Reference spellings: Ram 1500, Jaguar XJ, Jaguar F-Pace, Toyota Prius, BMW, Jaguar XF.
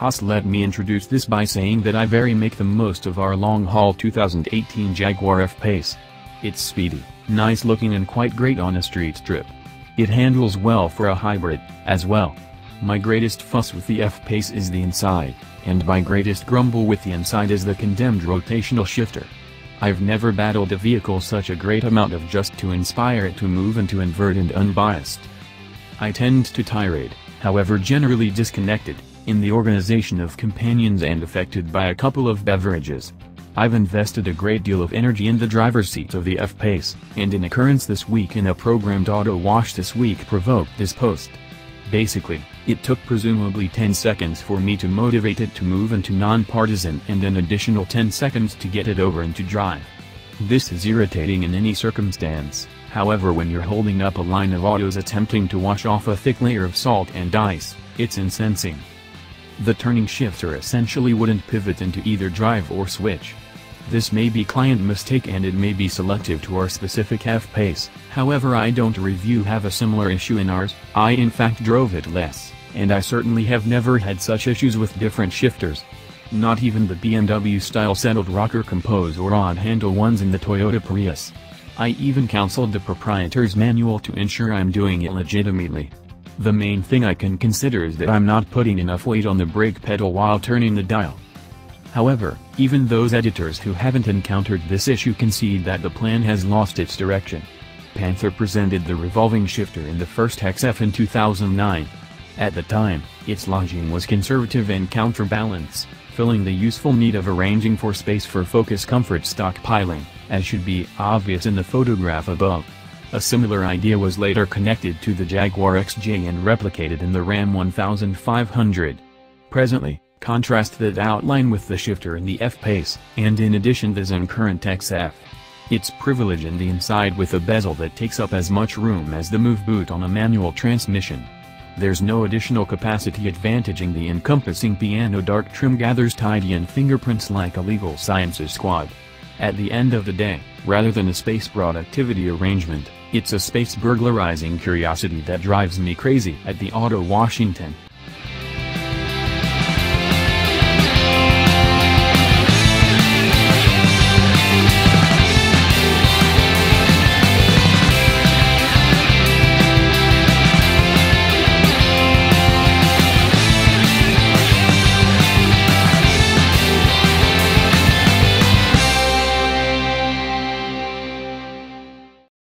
Haas. Let me introduce this by saying that I very make the most of our long-haul 2018 Jaguar F-Pace. It's speedy, nice looking and quite great on a street trip. It handles well for a hybrid, as well. My greatest fuss with the F-Pace is the inside, and my greatest grumble with the inside is the condemned rotational shifter. I've never battled a vehicle such a great amount of just to inspire it to move and to invert and unbiased. I tend to tirade, however, generally disconnected, in the organization of companions and affected by a couple of beverages. I've invested a great deal of energy in the driver's seat of the F-Pace, and an occurrence this week in a programmed auto wash this week provoked this post. Basically, it took presumably 10 seconds for me to motivate it to move into nonpartisan and an additional 10 seconds to get it over into drive. This is irritating in any circumstance, however, when you're holding up a line of autos attempting to wash off a thick layer of salt and ice, it's incensing. The turning shifter essentially wouldn't pivot into either drive or switch. This may be client mistake and it may be selective to our specific F-Pace, however I don't review have a similar issue in ours. I in fact drove it less, and I certainly have never had such issues with different shifters. Not even the BMW style settled rocker compose or odd handle ones in the Toyota Prius. I even counseled the proprietor's manual to ensure I'm doing it legitimately. The main thing I can consider is that I'm not putting enough weight on the brake pedal while turning the dial. However, even those editors who haven't encountered this issue concede that the plan has lost its direction. Panther presented the revolving shifter in the first XF in 2009. At the time, its lodging was conservative and counterbalance, filling the useful need of arranging for space for focus comfort stockpiling, as should be obvious in the photograph above. A similar idea was later connected to the Jaguar XJ and replicated in the Ram 1500. Presently, contrast that outline with the shifter in the F-Pace, and in addition there's an current XF. It's privileged in the inside with a bezel that takes up as much room as the move boot on a manual transmission. There's no additional capacity advantaging the encompassing piano dark trim gathers tidy and fingerprints like a legal sciences squad. At the end of the day, rather than a space productivity arrangement, it's a space burglarizing curiosity that drives me crazy at the Auto Washington.